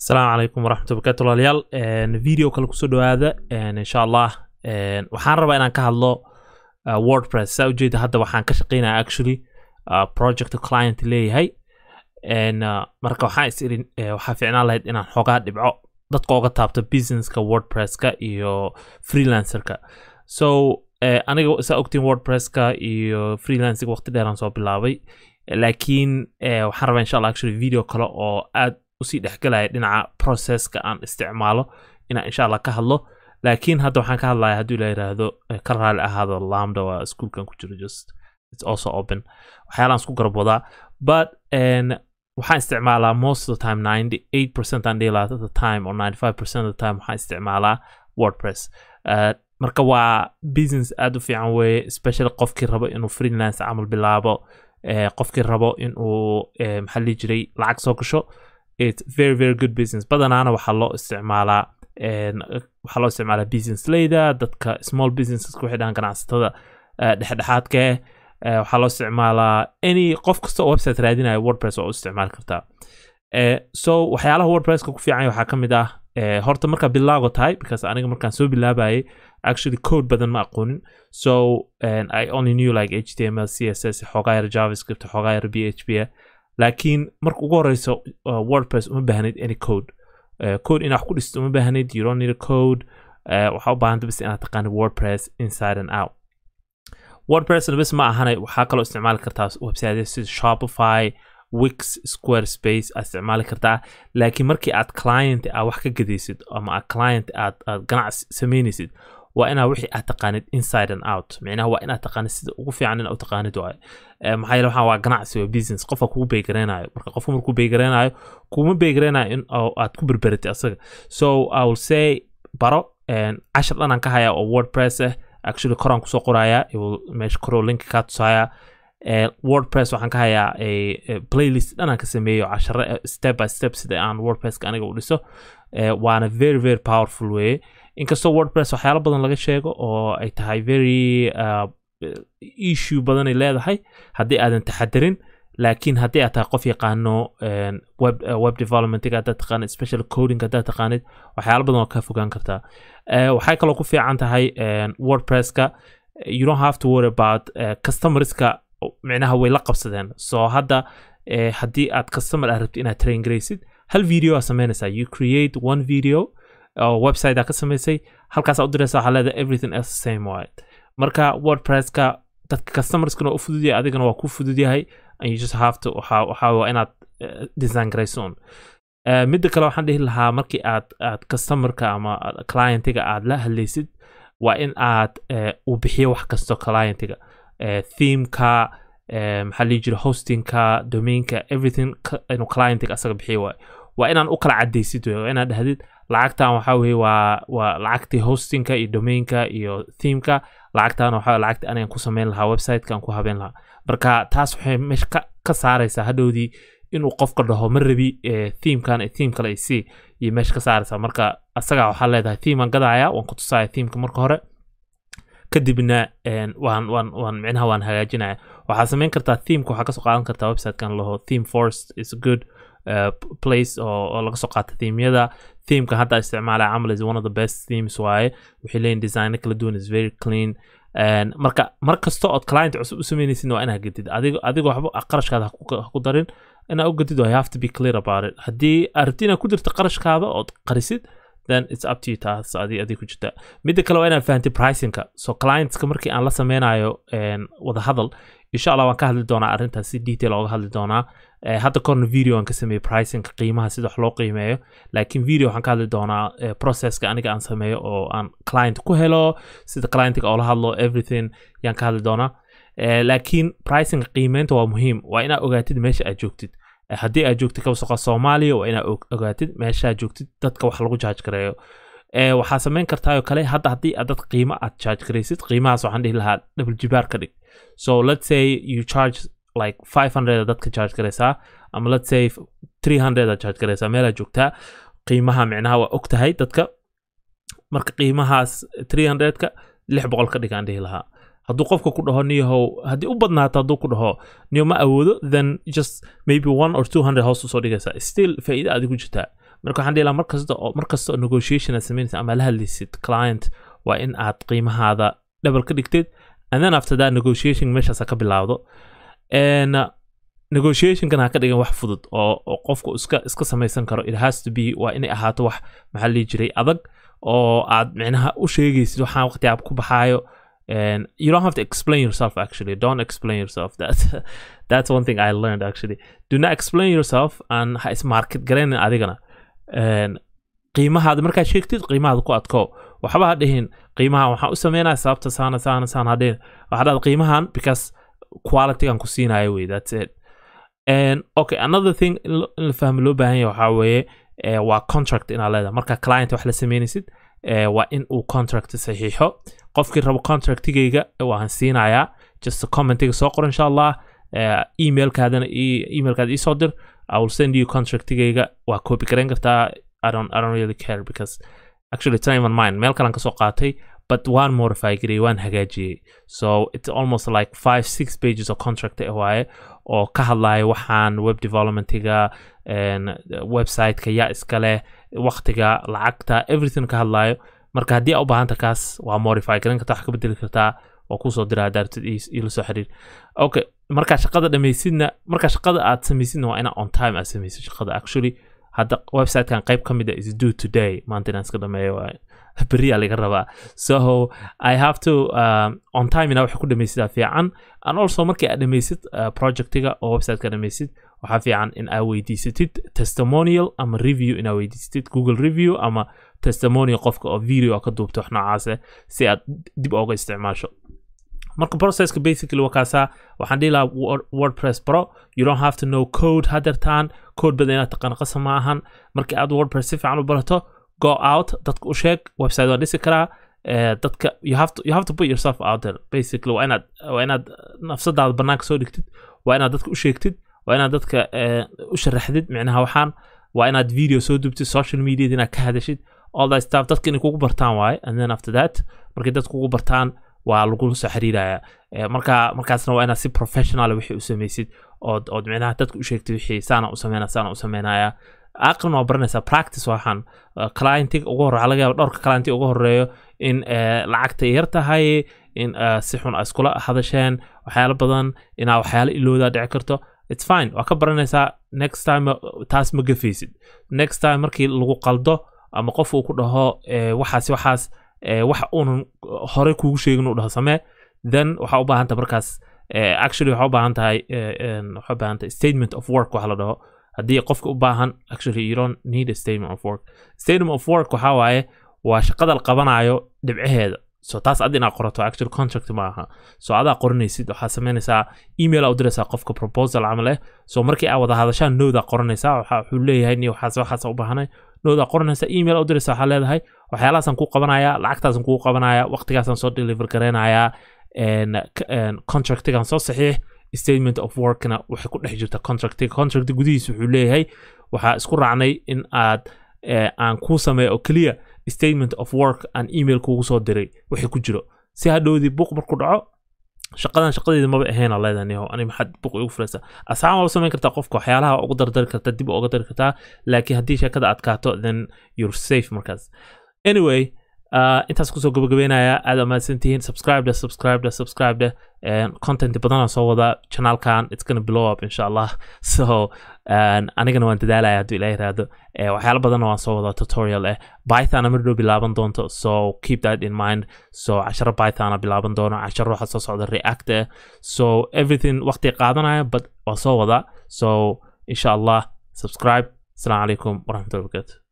السلام عليكم ورحمة الله وبركاته. واليال فيديو كله كسودو هذا إن شاء الله وحن ربنا أنا كهلا WordPress سأوجد هذا وحن كشقينا actually project client اللي هي إن مركو حين يصير وحفينا الله إن حقات دبعو ضد قوة تابت business ك WordPress ك إيو freelancer ك so أنا سأكتب WordPress ك إيو freelancer وقت ده رانسو بلاوي لكن وحن ربنا إن شاء الله actually فيديو كله أو usii dhex galaya dhinaca processka aan isticmaalo inaan insha Allah ka hadlo laakiin hadda waxaan ka hadlayaa haddii la yiraahdo ka raali ahaado lambda waa schoolkan ku jiro just it's also open waxyaalaan isku garab wadaa but waxaan isticmaalaa most of the time 98% and daylight at the time or 95% of the time waxaan isticmaalaa WordPress marka waa business aad u fiican weeye especially qofkii rabo inuu freelance camal bilaabo qofkii rabo inuu maxaa la jiray lacag soo gasho It's very good business. Badanaana waxaa loo isticmaalaa business leader dadka small businesses ku xidhan ganacsatada dhexdhexaadka waxaa loo isticmaalaa any qof kasta oo website raadinaya WordPress oo isticmaal karta. So waxyaalaha WordPress ku fiican waxaa kamid ah horta marka bilaago tahay because aniga markaan soo bilaabayay actually code badan ma aqoonin so and I only knew like HTML CSS xogaayar JavaScript xogaayar PHP لكن مركو ugu horeyso WordPress uma baahnid any code code inaad ku dhisto uma baahnid you don't need a code waxa u baahan tahay bas inaad taqaan WordPress inside and out WordPress bas ma ahanay waxa kale oo isticmaali kartaa website sida Shopify Wix Squarespace isticmaali kartaa laakiin markii aad client aad wax ka gadeysid ama aad client aad ganacsi sameynaysid waa inaa wixii aad taqaanid inside and out macnaha waa inaad taqaanid sida ugu fiican inaad u taqaanid waay maxaa yeelay waxaan waa ganacsi oo business qofka kugu beegareenayo marka qofku markuu beegareenayo kuma beegareenayo in aad ku berberitay asaga so I will say baro cashar dhan aan ka hayaa oo WordPress actually koraan kusoo qorayaa meesha koroo linka kaa tusaaya WordPress waxaan ka hayaa playlist dhan aan ka sameeyo cashare step by step sida aan WordPress-ka aniga u dhiso waana very powerful way inkastoo WordPress waxyaalo badan laga sheego oo ay tahay very issue badan ay leedahay haddii aadan taxadirin laakiin haddii aad tahay qof yaqaano web development-ga aad taqaanid especially coding-ga aad taqaanid waxyaalo badan oo ka fogaan kartaa waxay kaloo ku fiican tahay WordPress-ka you don't have to worry about customers-ka macnaha way la qabsadeen so hadda haddii aad customer aad rabtid inaad train garaysid hal video aad samaynaysaa you create one video website ka samaysay halkaas u diraysa xaalada everything else same way marka WordPress ka dadka customers kuna u fududeeyay adigana waa ku fududeeyay and you just have to how inaad design grayson mid kale waxaan dhihi lahaa markii aad customer-ka ama client-iga aad la hadlaysid waa in aad u bixiyo wax kasto client-iga theme-ka maxaa la yiri hosting-ka domain-ka everything inu client-iga asaga bixiyo waa inaan u kala cadeysid oo inaad dhahdid lacagtan waxa weey waa lacagtii hosting-ka iyo domain-ka iyo theme-ka lacagtan waxa lacagta aan ku sameyn lahaa website-ka aan ku habeyn lahaa marka taas waxay mesh ka saaraysaa hadowdii inuu qofka dhaho mar rabi theme-kan iyo theme kale isii iyo mesh ka saaraysaa marka asaga waxa leedahay theme-an gadaaya waan ku tusayaa theme-ka marka hore kadibna waan macnaha waan hagaajinaa waxa sameyn kartaa theme-ku waxa ka soo qaadan kartaa website-kan laho theme first is good place oo laga soo qaatay theme-yada theme-ka hadda isticmaalay camal is one of the best themes waaye wixii leen design kala duwan is very clean and marka markasta oo client cusub u sameynaysid waa inaad gadid adiga waxba qarashkaada ku darin inaad u gadid oo you have to be clear about it haddii arrinta ku dirta qarashkaada oo qarisid then it's up to you taas adiga ku jirta mid kale waa inaad fahanti pricing-ka so clients-ka markii aan la sameynayo wada hadal insha Allah waan ka hadli doonaa arrintaas si detail ooga hadli doonaa hadda korna video aan ka sameeyo pricing-ka qiimaha sida wax loo qiimeeyo laakiin video waxaan ka hadli doonaa process-ka aniga aan sameeyo oo aan client ku helo sida client-ka oo la hadlo everything yaan ka hadli doonaa laakiin pricing-ka qiimeynta waa muhiim waa inaad ogaatid meesha aad joogtid haddii aad joogtid kawsaqa Soomaaliya waa inaad ogaatid meesha aad joogtid dadka wax lagu charge gareeyo waxaa sameyn kartaa oo kale hadda haddii aad dad qiimo aad charge gareysid qiimahaas waxaan dhihi lahaa double jibaar ka dhig so let's say you charge like 500 dadka charge gareysaa ama let's say 300 aad charge gareysaa meel aad joogtaa qiimaha micnaha waa og tahay dadka marka qiimahaas 300-ka 600 ka dhig aan dhihi lahaa hadduu qofka ku dhaho niyahow haddii u badnaato hadduu ku dhaho niyo ma awoodo then just maybe 1 or 200 hoos usoo dhigaysaa still faa'iido aad ku jirtaa marka waxaan dhiilaa markasta negotiation sameynaysa ama la hadlaysid client waa in aad qiimahaada double ka dhigtid and then after that negotiation meeshaas ka bilaawdo and negotiation kan ha ka dhigan wax fudud oo qofku iska samaysan karo it has to be waa inay ahaato wax maxaa la jiray adag oo aad macnaha u sheegaysid waxa waqti aad ku baxayo and you don't have to explain yourself actually don't explain yourself that's one thing I learned actually do not explain yourself and ha is market galeen adigana and qiimahaada marka sheegtid qiimahaada ku adko waxba ha dhihin qiimaha waxa u sameeynaa sababta saana hadeen waxa dad qiimahan because quality aan ku siinayo way that's it and okay another thing in faham loo baahan yahay waxa weeye waa contract in aleeda marka client wax la sameynaysid waa in uu contract saxiixo qofkii rabo contractigeyga waan siinayaa just a comment soo qor insha Allah emailkaadana emailkaad ii soo dir I will send you contractigeyga waa copy garan kartaa I don't really care because actually it's not even mine mail kalan ka soo qaatay but one modify gari one hagaajiyay so it's almost like 5-6 pages of contract waaye oo ka hadlaya waxaan web developmentiga and website ka yaa iskale waqtiga lacagta everything ka hadlaayo marka hadii aad u baahan tahay kaas waa modify garan kartaa wax ka bedeli kartaa oo ku soo diraa daarta ila soo xiriir okay marka shaqada dhamaysidna marka shaqada aad samaysidna waa ina on time aad samaysid shaqada actually hadda website kan qayb kamida is due today maintenance ka dhameeyo waa So I have to on time ina wax ku dhameysida fiican and also markii aad dhameysid projectiga oo website-ka dhameysid waxa fiican in aad weydiisatid testimonial ama review in aad weydiisatid Google review ama testimonial qofka oo video ka duubta wax noocaase si aad dib uga isticmaasho marka processka basically wakaasa waxaan dhiilaa WordPress Pro you don't have to know code hadartaan code badan inaad taqaan qasam ma ahan markii aad WordPress si fiican u barato go out dadka u sheeg website waa dhisi karaa dadka you have to put yourself out there basically waa inaad nafsadaada banaanka soo dhigtid waa inaad dadka u sheegtid waa inaad dadka u sharaxdid micnaha waxaan waa inaad video soo duubtid social media inaad ka hadashid all that stuff dadka inay kugu bartaan waaye and then after that markay dadka kugu bartaan waa lagu soo xiriirayaa markaasna waa inaad si professional wixii u samaysid oo micnaha dadka u sheegtid wixii saana u sameynaya aqran oo baranaysa practice waxaan clientig ugu hor laga yaabo dhowrka clientig ugu horeeyo in lacagta yar tahay in si xun isku la hadasheen waxyaalo badan in waxyaalo ilooda dhici karto it's fine waa ka baranaysa next time taas ma gafaysid next time markii lagu qaldo ama qof uu ku dhaho waxaas wax uu hore kuugu sheegin uu dhaho samee then waxa u baahan tahay markaas actually waxa u baahan tahay statement of work waxa la dhaho hadii qofku u baahan actually you don't need a statement of work waxa waaye waa shaqada la qabanayo dhibcaheeda so taas aad ina qorato actual contract ma aha so aad qoranaysid waxa sameynaysaa email u diraysaa qofka proposal camal ah so markii aad wada hadashaan nooda qoranaysaa waxa uu leeyahay ni waxa u baahanay nooda qoranaysaa email u diraysaa waxa leedahay waxyaalaasan ku qabanaya lacagtaasan ku qabanaya waqtigaasan soo deliver garanaya and contractigan soo saxiix statement of work kana waxa ku dhex jirta contract gudihiisa wuxuu leeyahay waxa isku raacnay in aad aan ku sameeyo oo clear statement of work and email kuugu soo diray waxa ku jiro si hadhoodii buuq marku dhaco shaqadeeda maba ahayn leedanayo ani maxad buuq ugu furaysa asxaab oo sameyn karta qofka waxyaalaha ugu dardar karta dib uga dar karta laakiin hadii shaqada adkaato then you're safe markaas anyway intaas ku soo gabagabeynaya aad amaasantihiin subscribe and content badan soo wada channelkan it's going to blow up inshallah so and anigana waan dadaalaya haddii ilaahay raado waxyaalo badan waan soo wada tutorial python ama ruby laaban doonto so keep that in mind so cashar python bilaaban doono cashar waxa soo socda react so everything waqti qaadanaya but waan soo wada so inshallah subscribe assalamu alaykum wa rahmatullahi wa barakatuh